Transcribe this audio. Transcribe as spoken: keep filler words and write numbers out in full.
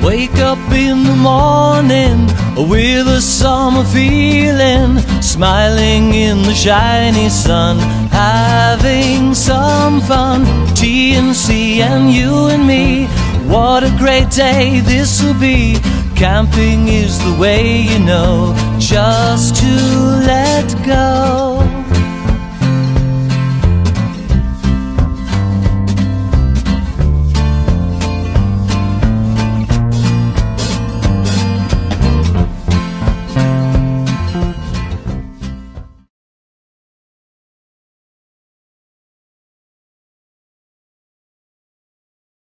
I wake up in the morning with a summer feeling, smiling in the shiny sun, having some fun. T N C and you and me, what a great day this will be. Camping is the way, you know, just to let go.